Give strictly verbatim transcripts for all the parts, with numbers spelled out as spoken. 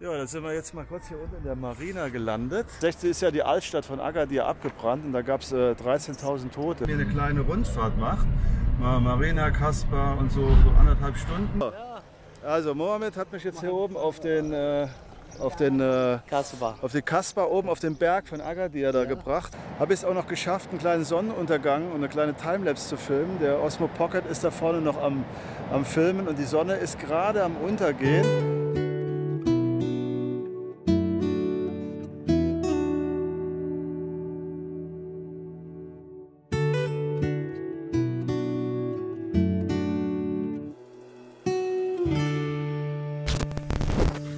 Ja, da sind wir jetzt mal kurz hier unten in der Marina gelandet. sechzig ist ja die Altstadt von Agadir abgebrannt und da gab es äh, dreizehntausend Tote. Hier eine kleine Rundfahrt macht, mal Marina, Kasbah und so, so anderthalb Stunden. Ja. Also Mohammed hat mich jetzt hier oben auf den, äh, auf den äh, Kasbah. Auf die Kasbah oben auf den Berg von Agadir da ja. gebracht. Habe es auch noch geschafft, einen kleinen Sonnenuntergang und eine kleine Timelapse zu filmen. Der Osmo Pocket ist da vorne noch am, am Filmen und die Sonne ist gerade am Untergehen.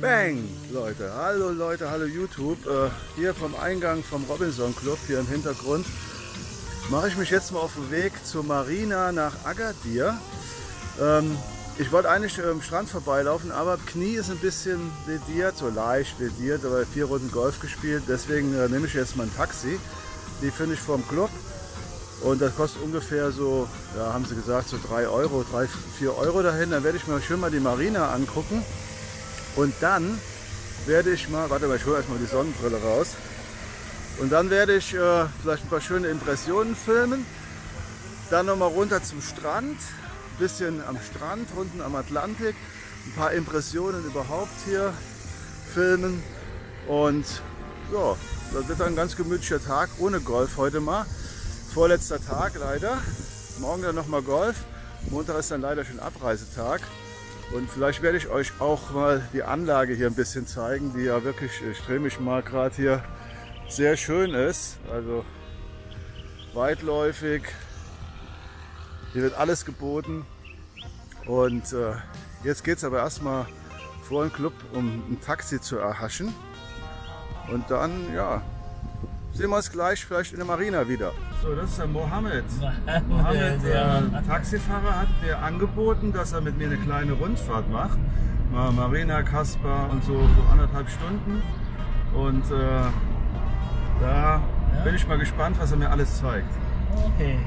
Bang, Leute, hallo Leute, hallo YouTube. Äh, hier vom Eingang vom Robinson Club, hier im Hintergrund, mache ich mich jetzt mal auf den Weg zur Marina nach Agadir. Ähm, ich wollte eigentlich am Strand vorbeilaufen, aber Knie ist ein bisschen lediert, so leicht lediert, aber vier Runden Golf gespielt. Deswegen äh, nehme ich jetzt mein Taxi. Die finde ich vom Club und das kostet ungefähr so, ja, haben sie gesagt, so drei Euro, drei, vier Euro dahin. Dann werde ich mir schön mal die Marina angucken. Und dann werde ich mal, warte mal, ich hole erstmal die Sonnenbrille raus. Und dann werde ich äh, vielleicht ein paar schöne Impressionen filmen. Dann nochmal runter zum Strand, ein bisschen am Strand, unten am Atlantik. Ein paar Impressionen überhaupt hier filmen. Und ja, das wird dann ein ganz gemütlicher Tag, ohne Golf heute mal. Vorletzter Tag leider. Morgen dann nochmal Golf. Montag ist dann leider schon Abreisetag. Und vielleicht werde ich euch auch mal die Anlage hier ein bisschen zeigen, die ja wirklich, ich drehe mich mal gerade hier, sehr schön ist. Also weitläufig, hier wird alles geboten. Und äh, jetzt geht es aber erstmal vor den Club, um ein Taxi zu erhaschen. Und dann, ja, sehen wir uns gleich vielleicht in der Marina wieder. So, das ist der Mohammed. Mohammed, der Taxifahrer, hat mir angeboten, dass er mit mir eine kleine Rundfahrt macht. Mal Marina, Kasbah und so, so anderthalb Stunden. Und äh, da ja. bin ich mal gespannt, was er mir alles zeigt. Okay.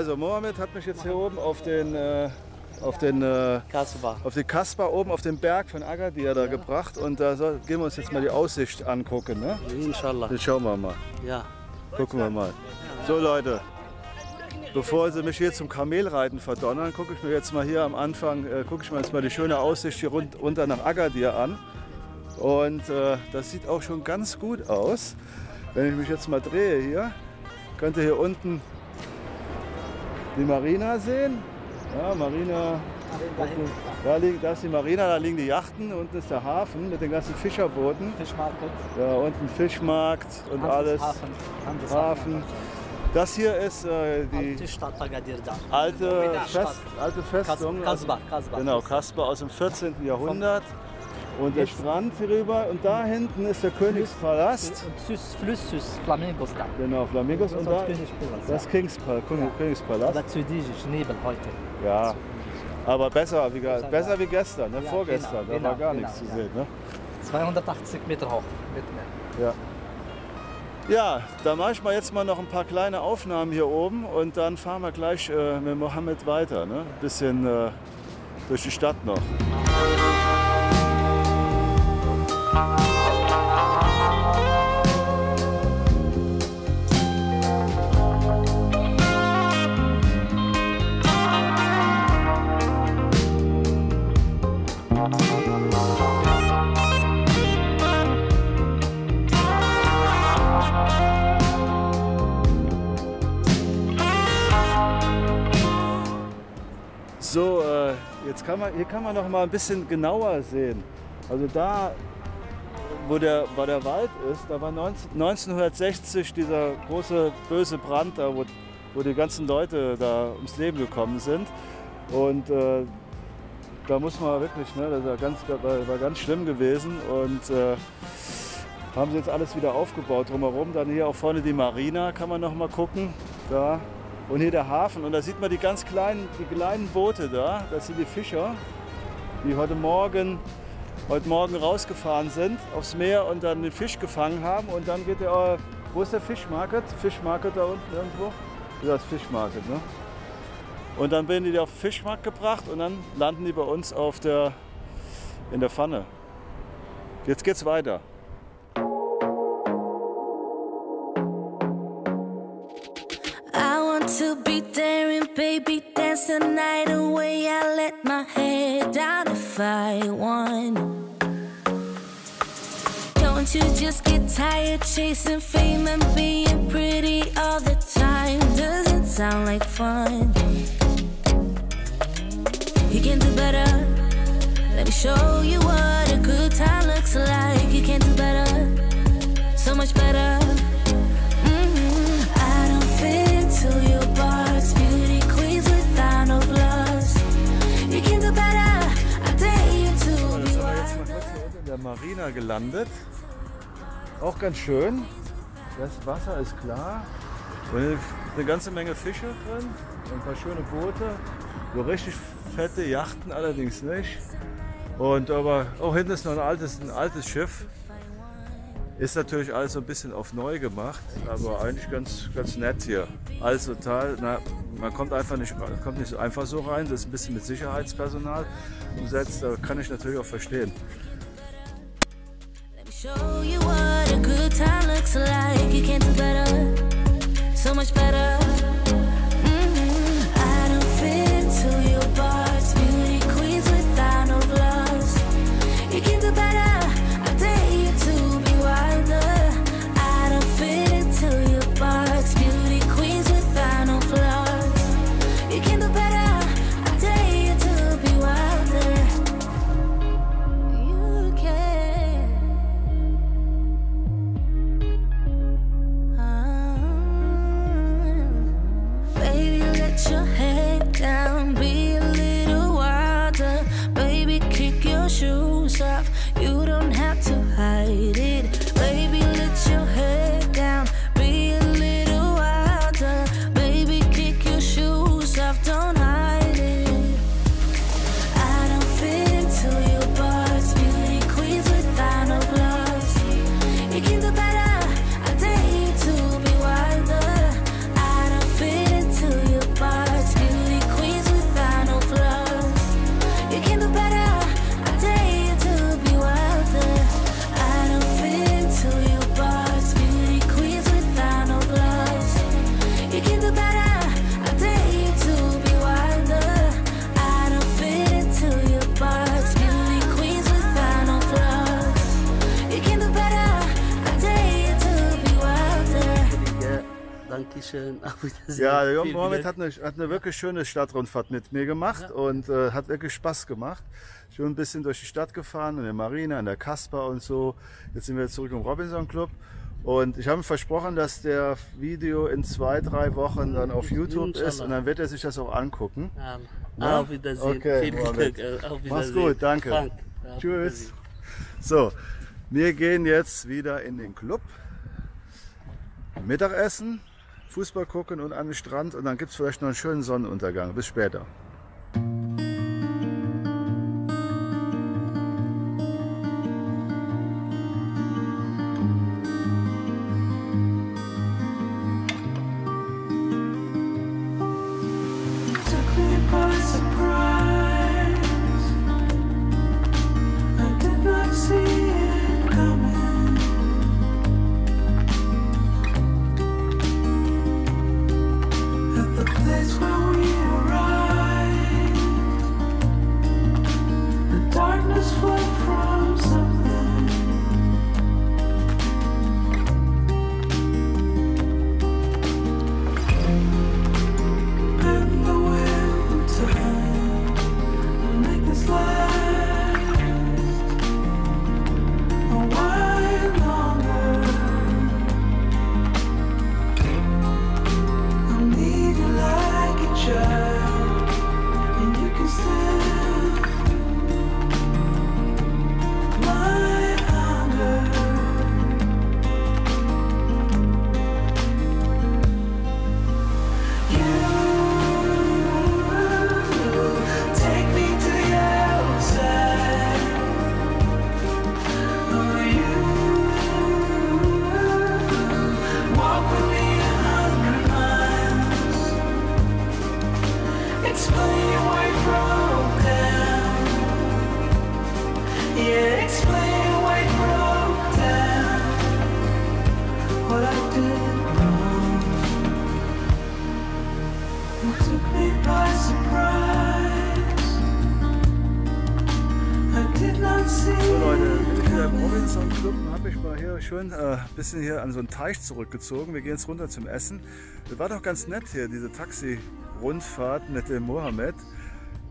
Also Mohammed hat mich jetzt hier oben auf den, äh, auf den äh, Kasbah. auf die Kasbah oben auf den Berg von Agadir da ja. gebracht und da soll, gehen wir uns jetzt mal die Aussicht angucken, ne? Inshallah. Dann schauen wir mal. Ja. Gucken wir mal. So Leute, bevor sie mich hier zum Kamelreiten verdonnern, gucke ich mir jetzt mal hier am Anfang, äh, gucke ich mir jetzt mal die schöne Aussicht hier rund, runter nach Agadir an und äh, das sieht auch schon ganz gut aus. Wenn ich mich jetzt mal drehe hier, könnt ihr hier unten die Marina sehen. Ja, Marina, da, liegt, da ist die Marina, da liegen die Yachten, unten ist der Hafen mit den ganzen Fischerbooten. Fischmarkt. Ja, unten Fischmarkt und alles. Hafen. Hafen. Das hier ist äh, die alte, Fest, alte Festung. Kasbah. Genau, Kasbah aus dem vierzehnten Jahrhundert. Und der Strand hier rüber und da hinten ist der Königspalast. Fluss süß, Flamingos da. Genau, Flamingos und da das Königspalast. Aber zu diesem Nebel heute. Ja, aber besser wie, besser wie gestern, ne? Vorgestern, da war gar nichts zu sehen. Ne? zweihundertachtzig Meter hoch. Ja. Ja, da mache ich mal jetzt mal noch ein paar kleine Aufnahmen hier oben und dann fahren wir gleich äh, mit Mohammed weiter. Ne? Ein bisschen äh, durch die Stadt noch. So, äh, jetzt kann man, hier kann man noch mal ein bisschen genauer sehen. Also da, wo der, wo der Wald ist, da war neunzehnhundertsechzig dieser große böse Brand, da, wo, wo die ganzen Leute da ums Leben gekommen sind. Und äh, da muss man wirklich, ne, das war ganz, war, war ganz schlimm gewesen. Und äh, haben sie jetzt alles wieder aufgebaut drumherum. Dann hier auch vorne die Marina, kann man noch mal gucken. Da. Und hier der Hafen, und da sieht man die ganz kleinen, die kleinen Boote da, das sind die Fischer, die heute Morgen, heute Morgen rausgefahren sind aufs Meer und dann den Fisch gefangen haben. Und dann geht der, wo ist der Fischmarket? Fischmarket da unten irgendwo? Das ist Fischmarket, ne? Und dann werden die auf den Fischmarkt gebracht und dann landen die bei uns auf der, in der Pfanne. Jetzt geht's weiter. To be daring, baby, dance the night away. I let my head down if I want. Don't you just get tired chasing fame and being pretty all the time? Doesn't sound like fun. You can do better. Let me show you what a good time looks like. You can do better, so much better. Till your box, beauty queens without no gloves. You can do better. I dare you to be. So, da sind wir jetzt mal kurz hier unten in der Marina gelandet. Auch ganz schön. Das Wasser ist klar. Und eine ganze Menge Fische drin. Ein paar schöne Boote. So richtig fette Yachten allerdings nicht. Und aber auch hinten ist noch ein altes, ein altes Schiff. Ist natürlich alles so ein bisschen auf neu gemacht, aber eigentlich ganz, ganz nett hier. Alles total, na, man kommt einfach nicht, kommt nicht einfach so rein, das ist ein bisschen mit Sicherheitspersonal umsetzt, da kann ich natürlich auch verstehen. Ja, der Junge Mohammed hat eine, hat eine wirklich schöne Stadtrundfahrt mit mir gemacht, ja. Und äh, hat wirklich Spaß gemacht. Schon ein bisschen durch die Stadt gefahren, in der Marina, in der Kasbah und so. Jetzt sind wir zurück im Robinson Club. Und ich habe ihm versprochen, dass der Video in zwei, drei Wochen dann auf YouTube ist und dann wird er sich das auch angucken. Ja. Ja? Auf Wiedersehen. Okay, viel Glück. Auf Wiedersehen. Mach's gut, danke. Frank. Tschüss. So, wir gehen jetzt wieder in den Club. Mittagessen. Fußball gucken und an den Strand, und dann gibt es vielleicht noch einen schönen Sonnenuntergang. Bis später. That's where we arrive. im Robinson Club habe ich mal hier schön ein äh, bisschen hier an so einen Teich zurückgezogen. Wir gehen jetzt runter zum Essen. Das war doch ganz nett hier, diese Taxi-Rundfahrt mit dem Mohammed.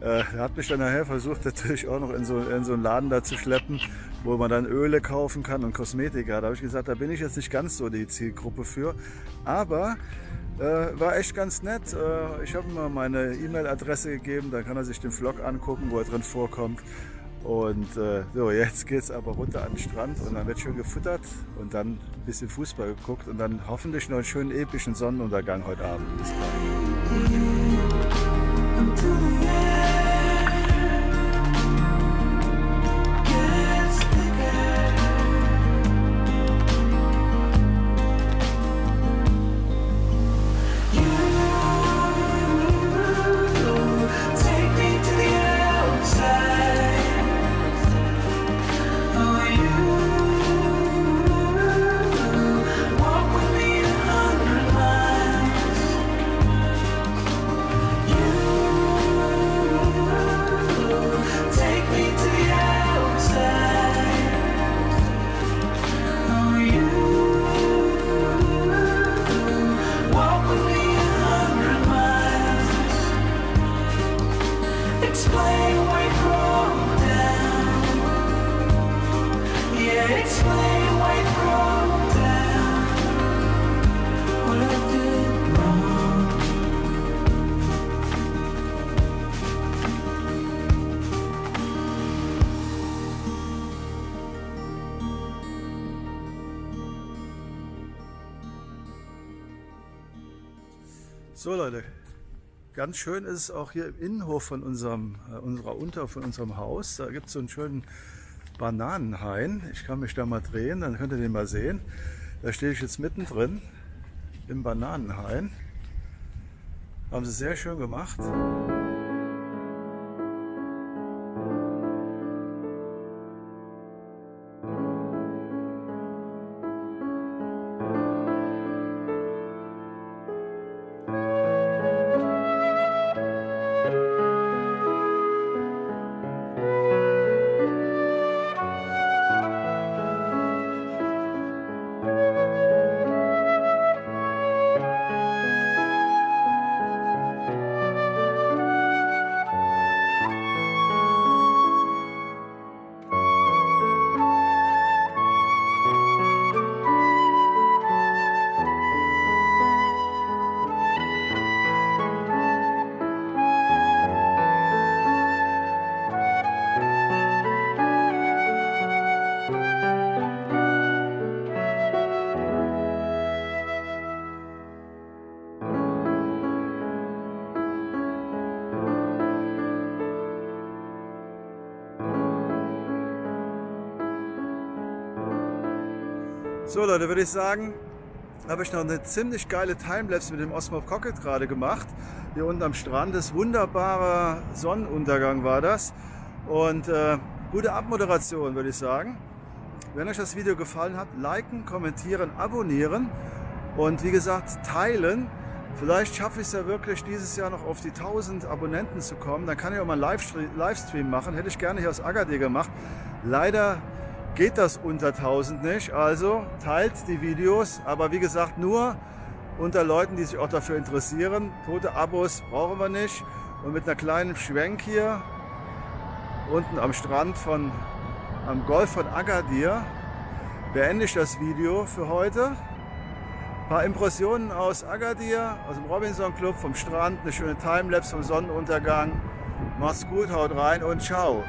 Äh, er hat mich dann nachher versucht, natürlich auch noch in so, in so einen Laden da zu schleppen, wo man dann Öle kaufen kann und Kosmetika. Da habe ich gesagt, da bin ich jetzt nicht ganz so die Zielgruppe für. Aber äh, war echt ganz nett. Äh, ich habe ihm mal meine E-Mail-Adresse gegeben, da kann er sich den Vlog angucken, wo er drin vorkommt. Und äh, so, jetzt geht es aber runter an den Strand und dann wird schön gefuttert und dann ein bisschen Fußball geguckt und dann hoffentlich noch einen schönen epischen Sonnenuntergang heute Abend. Bis bald. So Leute, ganz schön ist es auch hier im Innenhof von unserem, äh, unserer Unter, von unserem Haus. Da gibt es so einen schönen Bananenhain. Ich kann mich da mal drehen, dann könnt ihr den mal sehen. Da stehe ich jetzt mittendrin im Bananenhain. Haben sie sehr schön gemacht. So Leute, würde ich sagen, habe ich noch eine ziemlich geile Timelapse mit dem Osmo Pocket gerade gemacht. Hier unten am Strand, das wunderbare Sonnenuntergang war das. Und äh, gute Abmoderation, würde ich sagen. Wenn euch das Video gefallen hat, liken, kommentieren, abonnieren und wie gesagt teilen. Vielleicht schaffe ich es ja wirklich dieses Jahr noch auf die tausend Abonnenten zu kommen. Dann kann ich auch mal einen Livestream machen. Hätte ich gerne hier aus Agadir gemacht. Leider geht das unter tausend nicht, also teilt die Videos, aber wie gesagt nur unter Leuten, die sich auch dafür interessieren. Tote Abos brauchen wir nicht. Und mit einer kleinen Schwenk hier unten am Strand von, am Golf von Agadir beende ich das Video für heute. Ein paar Impressionen aus Agadir, aus dem Robinson Club, vom Strand, eine schöne Timelapse vom Sonnenuntergang. Macht's gut, haut rein und ciao.